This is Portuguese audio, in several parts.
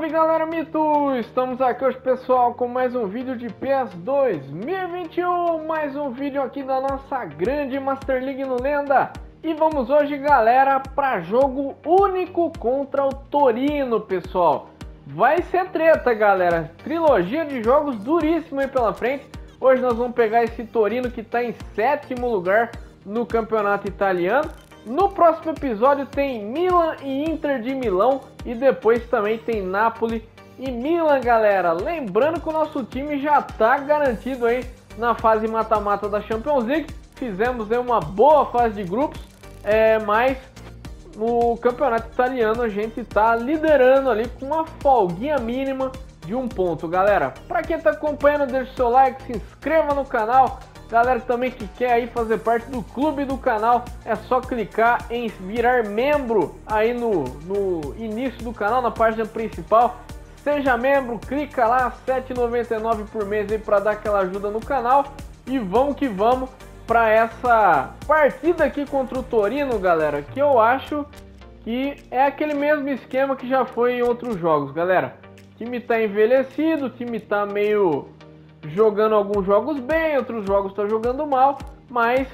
Salve galera Mitu! Estamos aqui hoje pessoal com mais um vídeo de PES 2021, mais um vídeo aqui da nossa grande Master League no Lenda. E vamos hoje galera para jogo único contra o Torino pessoal. Vai ser treta galera, trilogia de jogos duríssima aí pela frente. Hoje nós vamos pegar esse Torino que está em 7º lugar no campeonato italiano. No próximo episódio tem Milan e Inter de Milão e depois também tem Napoli e Milan, galera. Lembrando que o nosso time já está garantido aí na fase mata-mata da Champions League. Fizemos aí uma boa fase de grupos, mas no campeonato italiano a gente está liderando ali com uma folguinha mínima de 1 ponto, galera. Para quem está acompanhando, deixa o seu like, se inscreva no canal. Galera também que quer aí fazer parte do clube do canal, é só clicar em virar membro aí no início do canal, na página principal. Seja membro, clica lá, R$7,99 por mês aí para dar aquela ajuda no canal. E vamos que vamos para essa partida aqui contra o Torino, galera, que eu acho que é aquele mesmo esquema que já foi em outros jogos, galera. O time tá envelhecido, o time tá meio... jogando alguns jogos bem, outros jogos tá jogando mal, mas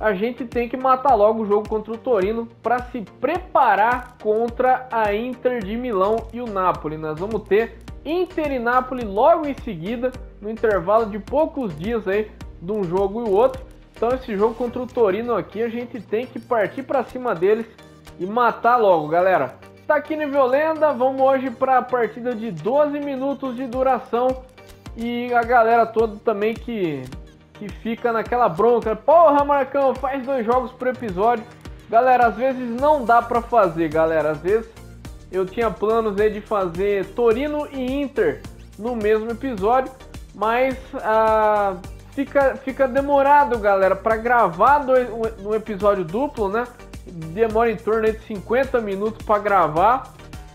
a gente tem que matar logo o jogo contra o Torino para se preparar contra a Inter de Milão e o Napoli. Nós vamos ter Inter e Napoli logo em seguida, no intervalo de poucos dias aí de um jogo e o outro. Então esse jogo contra o Torino aqui a gente tem que partir para cima deles e matar logo, galera. Tá aqui nível lenda, vamos hoje para a partida de 12 minutos de duração. E a galera toda também que fica naquela bronca, porra Marcão, faz 2 jogos por episódio. Galera, às vezes não dá pra fazer, galera. Às vezes eu tinha planos aí de fazer Torino e Inter no mesmo episódio, mas fica demorado, galera, pra gravar um episódio duplo, né? Demora em torno aí de 50 minutos pra gravar.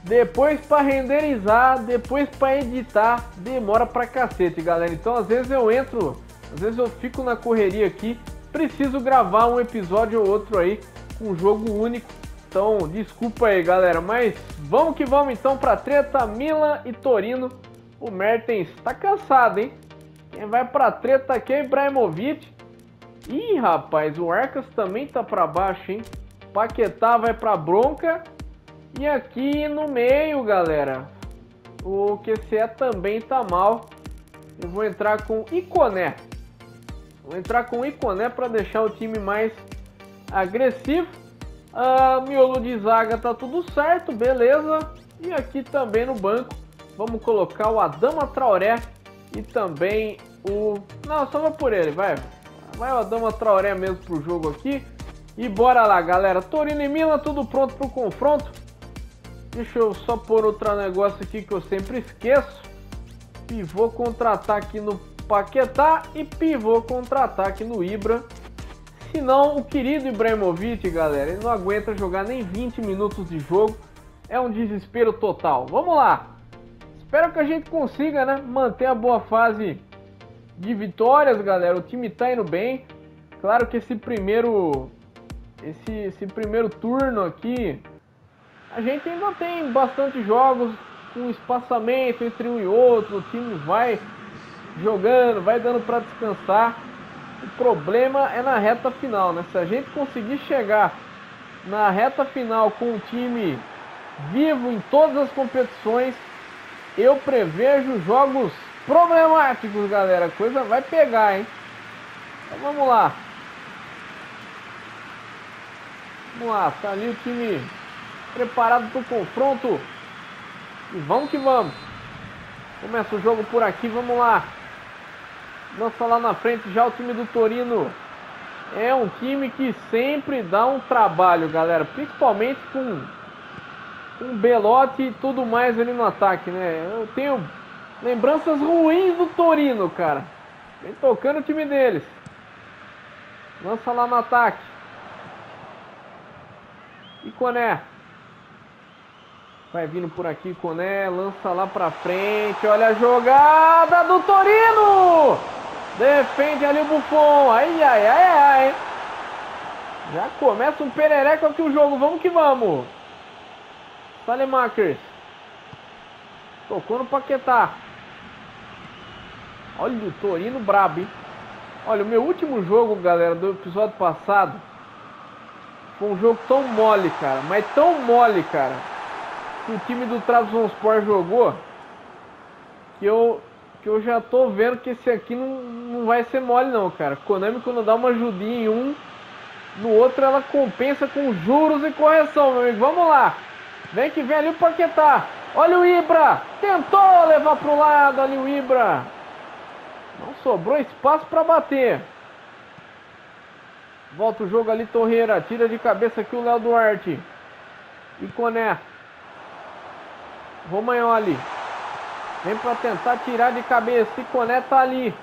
Depois para renderizar, depois para editar, demora pra cacete, galera. Então às vezes eu fico na correria aqui, preciso gravar um episódio ou outro aí, com um jogo único. Então desculpa aí, galera, mas vamos que vamos então pra treta Milan e Torino. O Mertens tá cansado, hein? Quem vai pra treta aqui é Ibrahimovic. Ih, rapaz, o Arcas também tá pra baixo, hein? Paquetá vai pra bronca. E aqui no meio, galera, o QCE também tá mal. Eu vou entrar com Iconé. Vou entrar com Iconé para deixar o time mais agressivo. Miolo de zaga tá tudo certo, beleza. E aqui também no banco, vamos colocar o Adama Traoré e também o... Não, só vai por ele, vai. Vai o Adama Traoré mesmo pro jogo aqui. E bora lá, galera. Torino e Milan, tudo pronto pro confronto. Deixa eu só pôr outro negócio aqui que eu sempre esqueço. Pivô contra-ataque no Paquetá e pivô contra-ataque no Ibra. Senão o querido Ibrahimovic, galera, ele não aguenta jogar nem 20 minutos de jogo. É um desespero total. Vamos lá. Espero que a gente consiga, né, manter a boa fase de vitórias, galera. O time tá indo bem. Claro que esse primeiro turno aqui... A gente ainda tem bastante jogos com espaçamento entre um e outro, o time vai jogando, vai dando para descansar. O problema é na reta final, né? Se a gente conseguir chegar na reta final com o time vivo em todas as competições, eu prevejo jogos problemáticos, galera. A coisa vai pegar, hein? Então vamos lá. Vamos lá, tá ali o time... preparado para o confronto. E vamos que vamos. Começa o jogo por aqui, vamos lá. Lança lá na frente já o time do Torino. É um time que sempre dá um trabalho, galera. Principalmente com Belotti e tudo mais ali no ataque, né? Eu tenho lembranças ruins do Torino, cara. Vem tocando o time deles. Lança lá no ataque. Iconé. Vai vindo por aqui, Koné, lança lá pra frente, olha a jogada do Torino! Defende ali o Buffon, ai, ai, ai, ai! Já começa um perereco aqui o jogo, vamos que vamos! Saelemaekers. Tocou no Paquetá. Olha o Torino brabo, hein? Olha, o meu último jogo, galera, do episódio passado, foi um jogo tão mole, cara. Mas tão mole, cara, que o time do Trabzonspor jogou, que eu já tô vendo que esse aqui não vai ser mole não, cara. Konami, quando dá uma ajudinha em um, no outro ela compensa com juros e correção, meu amigo. Vamos lá. Vem que vem ali o Paquetá. Olha o Ibra. Tentou levar pro lado ali o Ibra. Não sobrou espaço para bater. Volta o jogo ali, Torreira. Tira de cabeça aqui o Léo Duarte. Iconé. Romagnoli. Vem pra tentar tirar de cabeça. Iconé tá ali.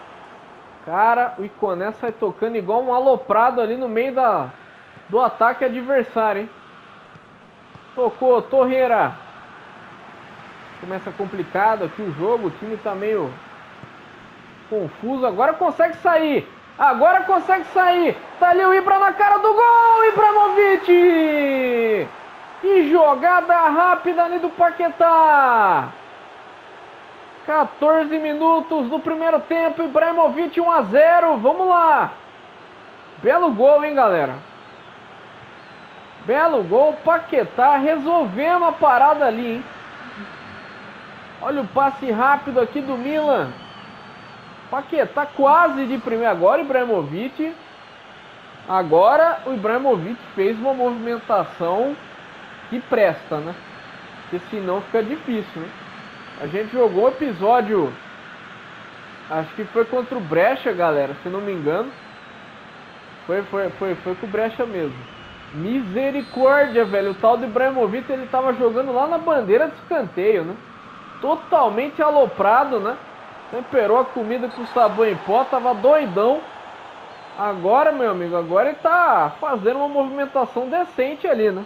Cara, o Iconé sai tocando igual um aloprado ali no meio do ataque adversário, hein? Tocou, Torreira. Começa complicado aqui o jogo. O time tá meio confuso. Agora consegue sair. Agora consegue sair. Tá ali o Ibra na cara do gol. Ibrahimovic. Que jogada rápida ali do Paquetá. 14 minutos do primeiro tempo, Ibrahimovic 1 a 0, vamos lá. Belo gol, hein, galera. Belo gol, Paquetá resolvendo a parada ali, hein. Olha o passe rápido aqui do Milan. Paquetá quase de primeira, agora Ibrahimovic. Agora o Ibrahimovic fez uma movimentação que presta, né? Porque senão fica difícil, né? A gente jogou um episódio, acho que foi contra o Brecha, galera, se não me engano. Foi com o Brecha mesmo. Misericórdia, velho. O tal do Bremovic, ele tava jogando lá na bandeira de escanteio, né? Totalmente aloprado, né? Temperou a comida com sabão em pó, tava doidão. Agora, meu amigo, agora ele tá fazendo uma movimentação decente ali, né?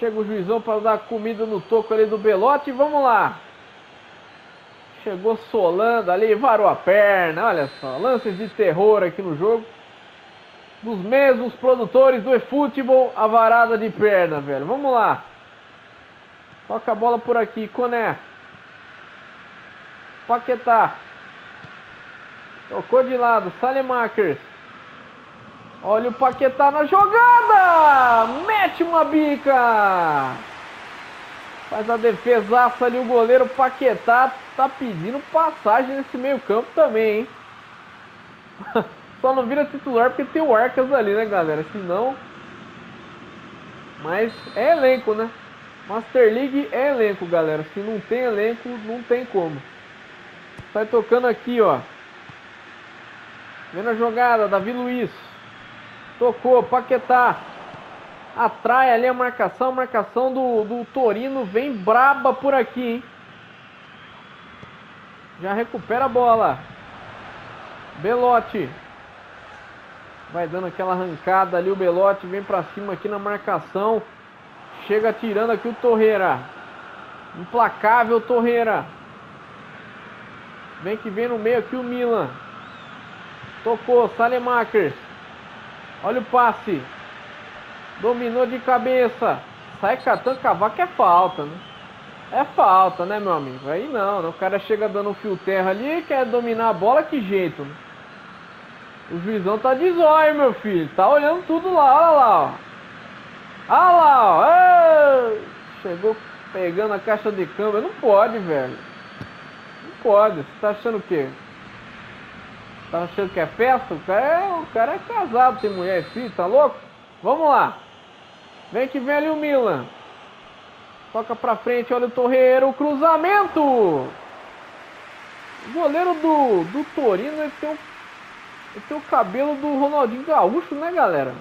Chega o juizão para dar comida no toco ali do Belotti. Vamos lá. Chegou solando ali. Varou a perna. Olha só. Lances de terror aqui no jogo. Dos mesmos produtores do eFootball. A varada de perna, velho. Vamos lá. Toca a bola por aqui. Coné. Paquetá. Tocou de lado. Saelemaekers. Olha o Paquetá na jogada! Mete uma bica! Faz a defesaça ali o goleiro Paquetá. Tá pedindo passagem nesse meio campo também, hein? Só não vira titular porque tem o Arcas ali, né, galera? Senão... Mas é elenco, né? Master League é elenco, galera. Se não tem elenco, não tem como. Sai tocando aqui, ó. Vendo a jogada, Davi Luiz. Tocou, Paquetá. Atrai ali a marcação. A marcação do Torino vem braba por aqui, hein? Já recupera a bola. Belotti. Vai dando aquela arrancada ali. O Belotti vem pra cima aqui na marcação. Chega tirando aqui o Torreira. Implacável, Torreira. Vem que vem no meio aqui o Milan. Tocou, Saelemaekers. Olha o passe. Dominou de cabeça. Sai catando, cavaco é falta, né? É falta, né, meu amigo? Aí não, né? O cara chega dando um fio terra ali, quer dominar a bola, que jeito, né? O juizão tá de zóio, meu filho. Tá olhando tudo lá, olha lá, ó. Olha lá, ó. Ei! Chegou pegando a caixa de câmbio. Não pode, velho. Não pode. Você tá achando o quê? Tá achando que é festa? O cara é casado, tem mulher e filho, tá louco? Vamos lá. Vem que vem ali o Milan. Toca pra frente, olha o Torreiro, o cruzamento. O goleiro do Torino, ele tem o cabelo do Ronaldinho Gaúcho, né, galera?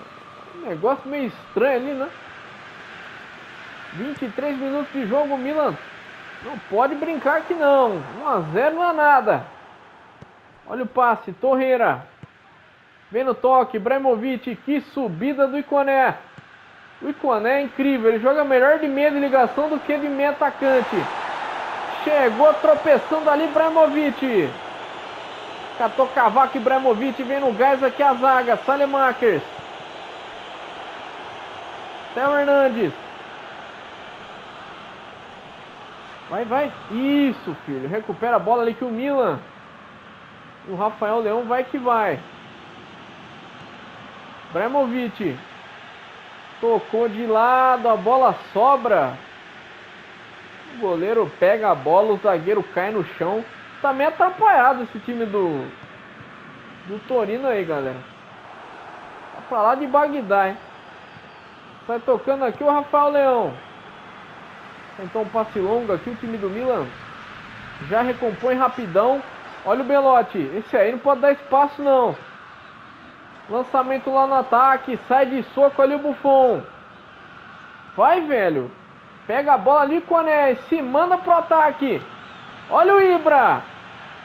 Um negócio meio estranho ali, né? 23 minutos de jogo, o Milan não pode brincar que não. 1 a 0 não é nada. Olha o passe, Torreira. Vem no toque, Bremovic. Que subida do Iconé. O Iconé é incrível. Ele joga melhor de meia de ligação do que de meia atacante. Chegou tropeçando ali, Bremovic. Catou cavaco e Bremovic. Vem no gás aqui a zaga. Saelemaekers. Theo Hernandes. Vai, vai. Isso, filho. Recupera a bola ali que o Milan. O Rafael Leão vai que vai. Bremovic. Tocou de lado. A bola sobra. O goleiro pega a bola. O zagueiro cai no chão. Tá meio atrapalhado esse time do Torino aí, galera. Tá pra lá de Bagdá, hein. Vai tocando aqui o Rafael Leão. Então um passe longo aqui, o time do Milan já recompõe rapidão. Olha o Belotti, esse aí não pode dar espaço não. Lançamento lá no ataque, sai de soco ali o Buffon. Vai, velho. Pega a bola ali, Iconé, se manda pro ataque. Olha o Ibra.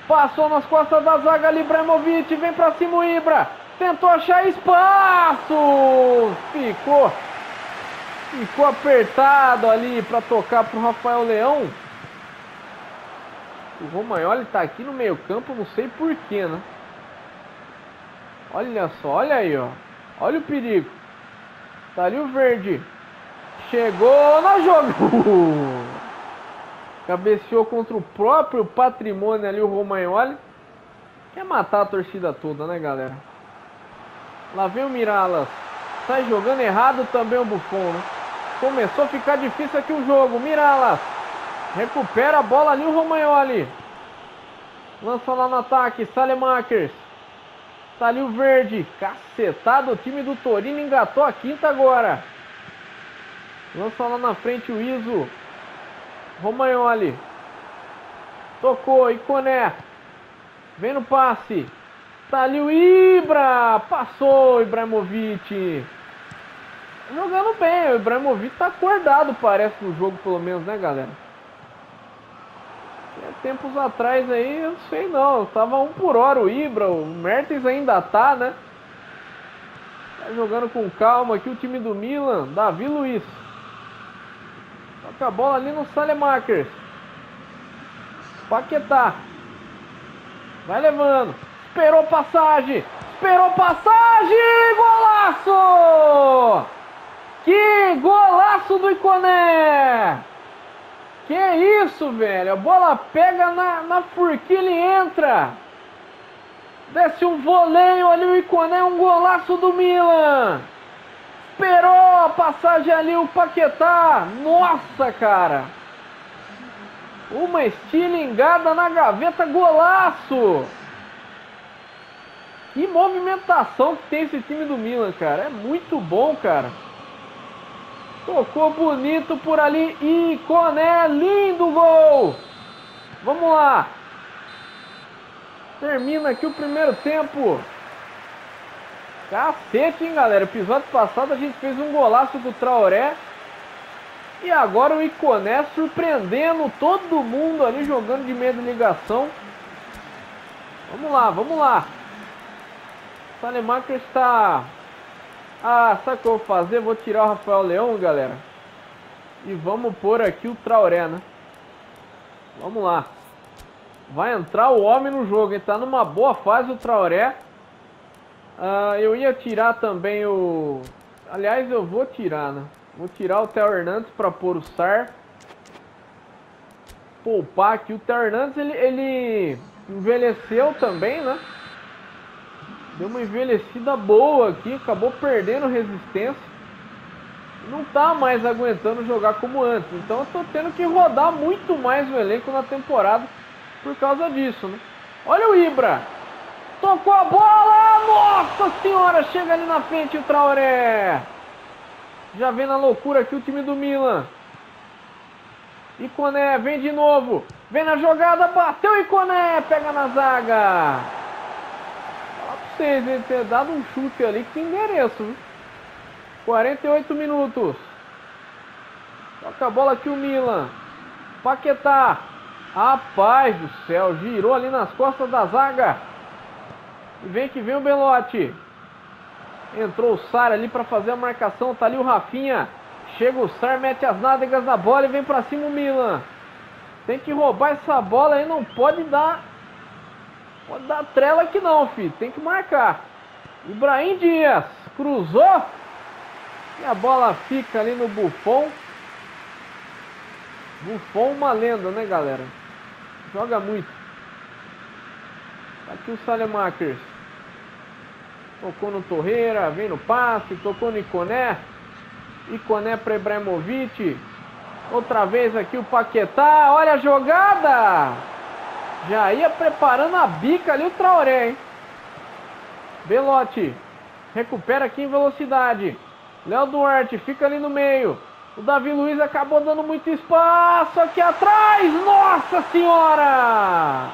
Passou nas costas da zaga ali, Bremovic, vem pra cima o Ibra. Tentou achar espaço. Ficou apertado ali para tocar pro Rafael Leão. O Romagnoli tá aqui no meio campo, não sei porquê, né? Olha só, olha aí, ó. Olha o perigo. Tá ali o verde. Chegou no jogo. Cabeceou contra o próprio patrimônio ali o Romagnoli. Quer matar a torcida toda, né, galera? Lá vem o Miralas. Sai jogando errado também o Buffon, né? Começou a ficar difícil aqui o jogo. Miralas. Recupera a bola ali o Romagnoli. Lança lá no ataque. Saelemaekers. Tá ali o verde. Cacetado. O time do Torino engatou a quinta agora. Lança lá na frente o Iso. Romagnoli. Tocou. Iconé. Vem no passe. Tá ali o Ibra. Passou o Ibrahimovic. Jogando bem, o Ibrahimovic tá acordado, parece, no jogo, pelo menos, né, galera? E tempos atrás aí, eu não sei não, tava 1 km/h o Ibra, o Mertens ainda tá, né? Tá jogando com calma aqui o time do Milan, Davi Luiz. Toca a bola ali no Saelemaekers. Paquetá. Vai levando. Esperou passagem. Esperou passagem. Golaço! Que golaço do Iconé! Que isso, velho. A bola pega na forquilha e entra. Desce um voleio ali o Iconé. Um golaço do Milan. Esperou a passagem ali o Paquetá. Nossa, cara. Uma estilingada na gaveta. Golaço! Que movimentação que tem esse time do Milan, cara. É muito bom, cara. Tocou bonito por ali. Iconé, lindo gol. Vamos lá. Termina aqui o primeiro tempo. Cacete, hein, galera. Episódio passado a gente fez um golaço do Traoré. E agora o Iconé surpreendendo todo mundo ali jogando de meia de ligação. Vamos lá, vamos lá. Saelemaekers está... Ah, sabe o que eu vou fazer? Vou tirar o Rafael Leão, galera. E vamos pôr aqui o Traoré, né? Vamos lá. Vai entrar o homem no jogo. Ele tá numa boa fase o Traoré. Eu ia tirar também o... Aliás, eu vou tirar, né? Vou tirar o Theo Hernandes para pôr o Sar. Poupar aqui. O Theo Hernandes, ele envelheceu também, né? Deu uma envelhecida boa aqui, acabou perdendo resistência. Não tá mais aguentando jogar como antes. Então eu tô tendo que rodar muito mais o elenco na temporada por causa disso, né? Olha o Ibra. Tocou a bola. Nossa senhora, chega ali na frente o Traoré. Já vem na loucura aqui o time do Milan. Iconé, vem de novo. Vem na jogada, bateu Iconé. Pega na zaga. Ele ter dado um chute ali, que endereço, viu? 48 minutos. Toca a bola aqui o Milan. Paquetá. Rapaz do céu, girou ali nas costas da zaga. E vem que vem o Belotti. Entrou o Sar ali para fazer a marcação. Tá ali o Rafinha. Chega o Sar, mete as nádegas na bola e vem para cima o Milan. Tem que roubar essa bola aí, não pode dar... Pode dar trela aqui não, filho. Tem que marcar. Ibrahim Dias. Cruzou. E a bola fica ali no Buffon. Buffon, uma lenda, né, galera? Joga muito. Aqui o Saelemaekers. Tocou no Torreira, vem no passe, tocou no Iconé. Iconé para Ibrahimovic. Outra vez aqui o Paquetá. Olha a jogada! Já ia preparando a bica ali o Traoré, hein? Belotti. Recupera aqui em velocidade. Léo Duarte fica ali no meio. O Davi Luiz acabou dando muito espaço aqui atrás. Nossa senhora!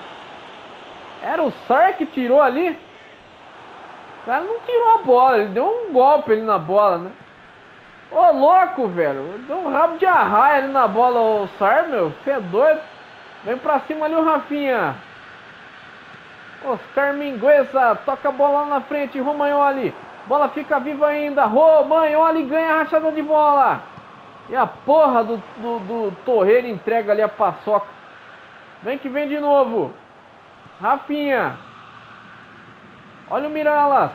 Era o Sar que tirou ali. O cara não tirou a bola. Ele deu um golpe ali na bola, né? Ô, louco, velho. Deu um rabo de arraia ali na bola. O Sar, meu. Você é doido. Vem pra cima ali o Rafinha. Oscar Mingueza. Toca a bola lá na frente. Romagnoli. Bola fica viva ainda. Romagnoli ganha a rachada de bola. E a porra do Torreira entrega ali a paçoca. Vem que vem de novo. Rafinha. Olha o Miralas.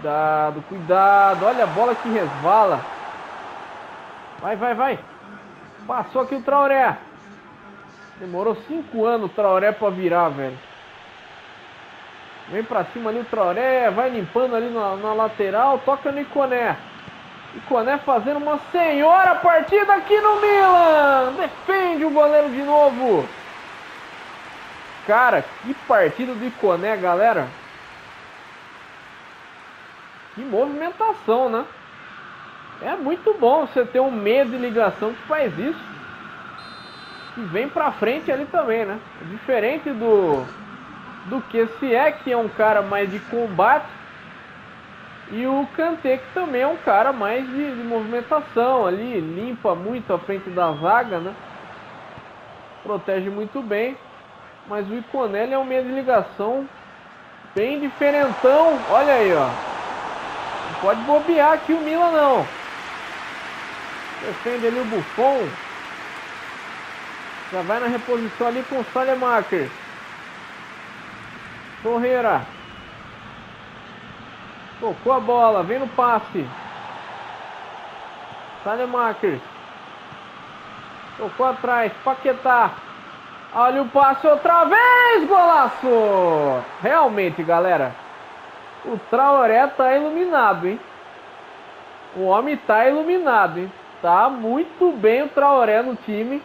Cuidado, cuidado. Olha a bola que resvala. Vai, vai, vai. Passou aqui o Traoré. Demorou 5 anos o Traoré pra virar, velho. Vem pra cima ali o Traoré, vai limpando ali na lateral, toca no Iconé. Iconé fazendo uma senhora partida aqui no Milan. Defende o goleiro de novo. Cara, que partida do Iconé, galera. Que movimentação, né? É muito bom você ter um meia de ligação que faz isso. E vem pra frente ali também, né? Diferente do que se é que é um cara mais de combate, e o Kanté que também é um cara mais de movimentação ali, limpa muito a frente da zaga, né? Protege muito bem, mas o Iconé é um meio de ligação bem diferentão, olha aí, ó. Não pode bobear aqui o Milan não. Defende ali o Buffon. Já vai na reposição ali com o Saelemaekers. Torreira. Tocou a bola. Vem no passe. Saelemaekers. Tocou atrás. Paquetá. Olha o passe outra vez. Golaço. Realmente, galera. O Traoré tá iluminado, hein? O homem tá iluminado, hein? Tá muito bem o Traoré no time.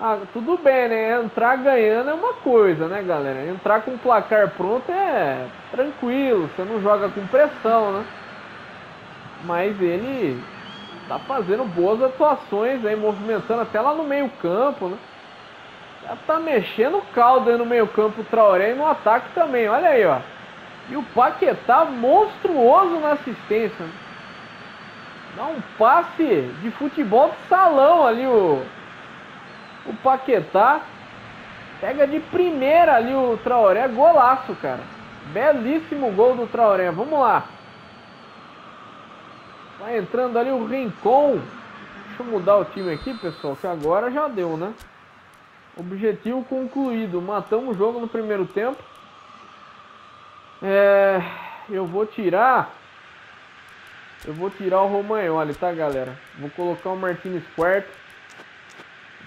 Ah, tudo bem, né? Entrar ganhando é uma coisa, né, galera? Entrar com o placar pronto é tranquilo, você não joga com pressão, né? Mas ele tá fazendo boas atuações aí, movimentando até lá no meio-campo, né? Já tá mexendo o caldo aí no meio-campo, o Traoré, e no ataque também, olha aí, ó. E o Paquetá monstruoso na assistência. Né? Dá um passe de futebol de salão ali, o Paquetá pega de primeira ali o Traoré. Golaço, cara. Belíssimo gol do Traoré. Vamos lá. Vai entrando ali o Rincon. Deixa eu mudar o time aqui, pessoal, que agora já deu, né? Objetivo concluído. Matamos o jogo no primeiro tempo. Eu vou tirar... o Romagnoli, tá, galera? Vou colocar o Martins Quarta.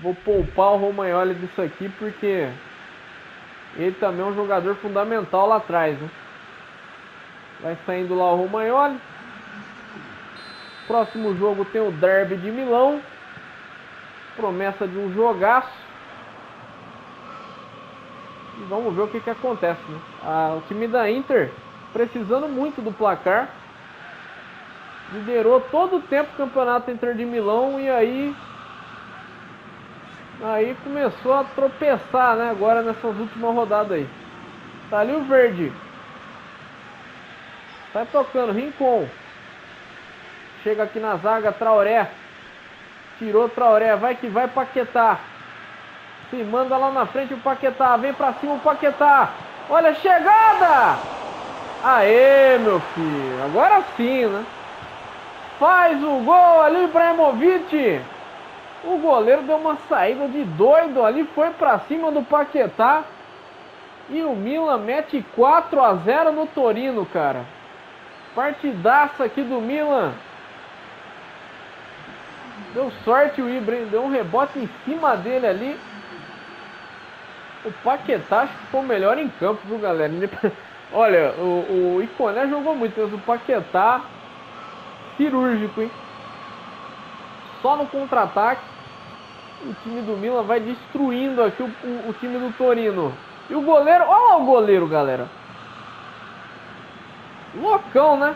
Vou poupar o Romagnoli disso aqui porque ele também é um jogador fundamental lá atrás, né? Vai saindo lá o Romagnoli. Próximo jogo tem o Derby de Milão. Promessa de um jogaço. E vamos ver o que acontece, né? O time da Inter precisando muito do placar. Liderou todo o tempo o campeonato Inter de Milão e aí começou a tropeçar, né? Agora nessas últimas rodadas aí. Tá ali o verde. Tá tocando. Rincon. Chega aqui na zaga. Traoré. Tirou Traoré. Vai que vai Paquetá. Se manda lá na frente o Paquetá. Vem pra cima o Paquetá. Olha a chegada. Aê, meu filho. Agora sim, né? Faz o gol ali o Bremovic. O goleiro deu uma saída de doido ali, foi pra cima do Paquetá. E o Milan mete 4-0 no Torino, cara. Partidaça aqui do Milan. Deu sorte o Ibra, deu um rebote em cima dele ali. O Paquetá acho que ficou melhor em campo, viu, galera? Olha, o Iconé jogou muito, mas o Paquetá cirúrgico, hein? Só no contra-ataque. O time do Milan vai destruindo aqui o time do Torino. E o goleiro, olha lá o goleiro, galera. Loucão, né?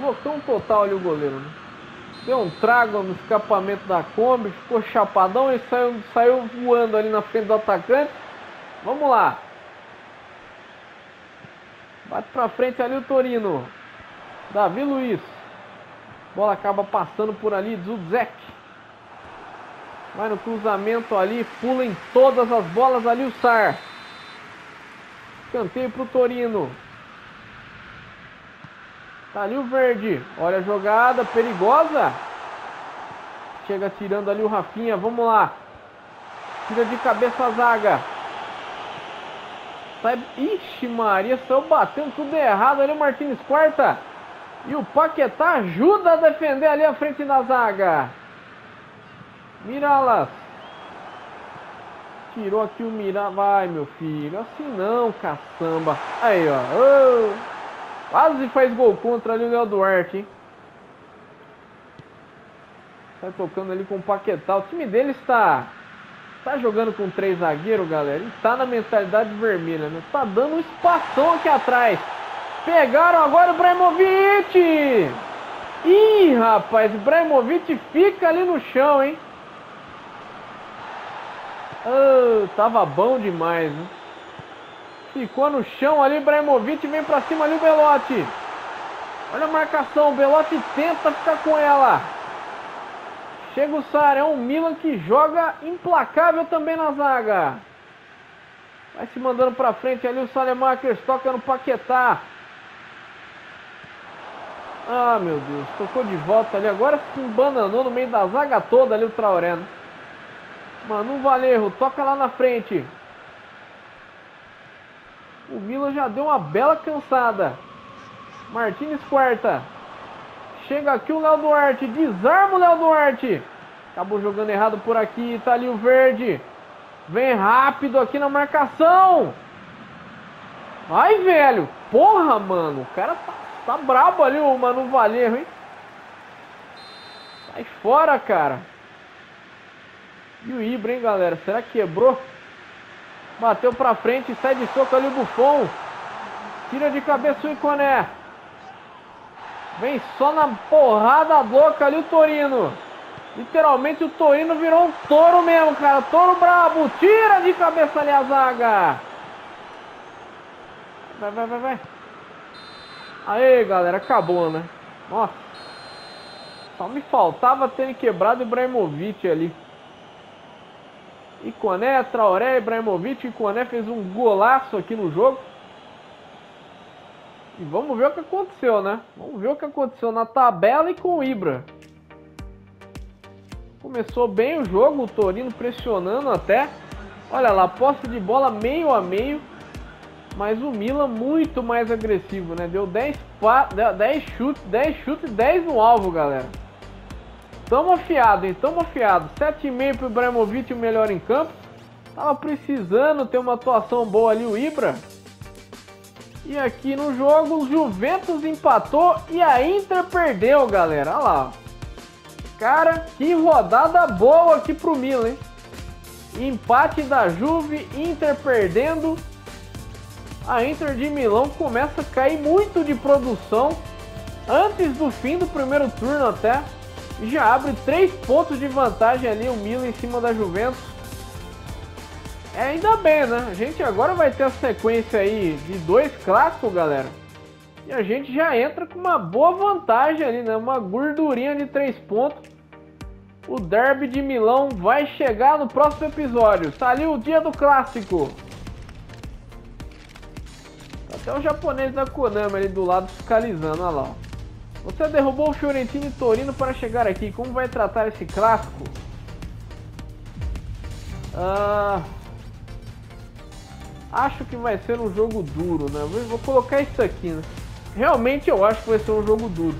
Loucão total ali o goleiro, né? Deu um trago no escapamento da Kombi, ficou chapadão e saiu voando ali na frente do atacante. Vamos lá. Bate pra frente ali o Torino. Davi Luiz. Bola acaba passando por ali, Zuzek. Vai no cruzamento ali, pula em todas as bolas ali o Sar. Escanteio pro Torino. Tá ali o Verde. Olha a jogada, perigosa. Chega tirando ali o Rafinha, vamos lá. Tira de cabeça a zaga. Sai... Ixi Maria, saiu batendo tudo errado ali o Martins Quarta. E o Paquetá ajuda a defender ali a frente da zaga. Miralas. Tirou aqui o Miralas. Vai, meu filho. Assim não, caçamba. Aí, ó. Oh. Quase faz gol contra ali o Léo Duarte, hein? Sai tocando ali com o Paquetá. O time dele está jogando com 3 zagueiros, galera. E tá na mentalidade vermelha, né? Tá dando um espação aqui atrás. Pegaram agora o Bremovic. Ih, rapaz. O Bremovic fica ali no chão, hein? Oh, tava bom demais, né? Ficou no chão ali, Ibrahimovic vem pra cima ali o Belotti. Olha a marcação, o Belotti tenta ficar com ela. Chega o Sar, é um Milan que joga implacável também na zaga. Vai se mandando pra frente ali o Saelemaekers, toca no Paquetá. Ah, meu Deus, tocou de volta ali, agora se embananou no meio da zaga toda ali o Traoré, né? Manu Valerro, toca lá na frente. O Milan já deu uma bela cansada. Martins Quarta. Chega aqui o Léo Duarte. Desarma o Léo Duarte. Acabou jogando errado por aqui. Tá ali o Verde. Vem rápido aqui na marcação. Ai, velho. Porra, mano. O cara tá brabo ali, o Manu Valerro, hein? Sai fora, cara. E o Ibra, hein, galera? Será que quebrou? Bateu pra frente, sai de soco ali o Buffon. Tira de cabeça o Iconé. Vem só na porrada louca ali o Torino. Literalmente o Torino virou um touro mesmo, cara. Touro brabo. Tira de cabeça ali a zaga. Vai, vai, vai, vai. Aê, galera. Acabou, né? Nossa. Só me faltava ter quebrado o Ibrahimovic ali. Iconé, Traoré, Ibrahimovic. Iconé fez um golaço aqui no jogo. E vamos ver o que aconteceu, né? Vamos ver o que aconteceu na tabela e com o Ibra. Começou bem o jogo, o Torino pressionando até. Olha lá, posse de bola meio a meio. Mas o Milan muito mais agressivo, né? Deu 10 chutes, 10 no alvo, galera. Tamo afiado, hein? Tamo afiado. 7,5 pro Ibrahimovic, o melhor em campo. Tava precisando ter uma atuação boa ali o Ibra. E aqui no jogo, o Juventus empatou e a Inter perdeu, galera. Olha lá. Cara, que rodada boa aqui pro Milan, hein? Empate da Juve, Inter perdendo. A Inter de Milão começa a cair muito de produção. Antes do fim do primeiro turno até. Já abre 3 pontos de vantagem ali o Milan em cima da Juventus. É, ainda bem, né? A gente agora vai ter a sequência aí de 2 clássicos, galera. E a gente já entra com uma boa vantagem ali, né? Uma gordurinha de 3 pontos. O derby de Milão vai chegar no próximo episódio. Tá ali o dia do clássico. Até o japonês da Konami ali do lado fiscalizando, olha lá. Você derrubou o Fiorentino e Torino para chegar aqui. Como vai tratar esse clássico? Acho que vai ser um jogo duro, né? Vou colocar isso aqui, né? Realmente eu acho que vai ser um jogo duro.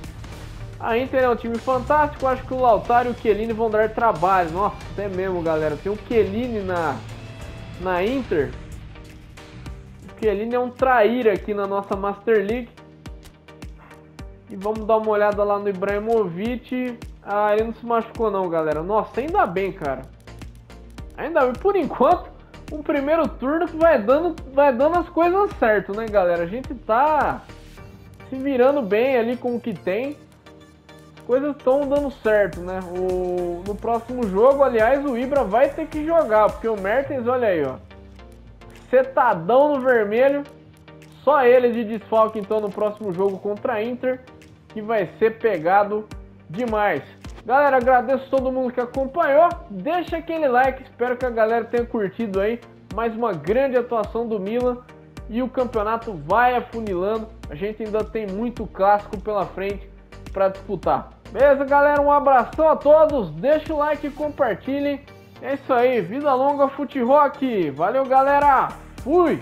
A Inter é um time fantástico, acho que o Lautaro e o Chiellini vão dar trabalho. Nossa, é mesmo, galera. Tem o Chiellini na Inter. O Chiellini é um traíra aqui na nossa Master League. E vamos dar uma olhada lá no Ibrahimovic. Ah, ele não se machucou não, galera. Nossa, ainda bem, cara. Ainda bem. Por enquanto, um primeiro turno que vai dando as coisas certas, né, galera? A gente tá se virando bem ali com o que tem. Coisas estão dando certo, né? No próximo jogo, aliás, o Ibra vai ter que jogar, porque o Mertens, olha aí, ó, setadão no vermelho. Só ele de desfalque, então, no próximo jogo contra a Inter, que vai ser pegado demais. Galera, agradeço a todo mundo que acompanhou. Deixa aquele like, espero que a galera tenha curtido aí. Mais uma grande atuação do Milan e o campeonato vai afunilando. A gente ainda tem muito clássico pela frente para disputar. Beleza, galera? Um abração a todos, deixa o like e compartilhem. É isso aí, vida longa, fute rock. Valeu, galera, fui!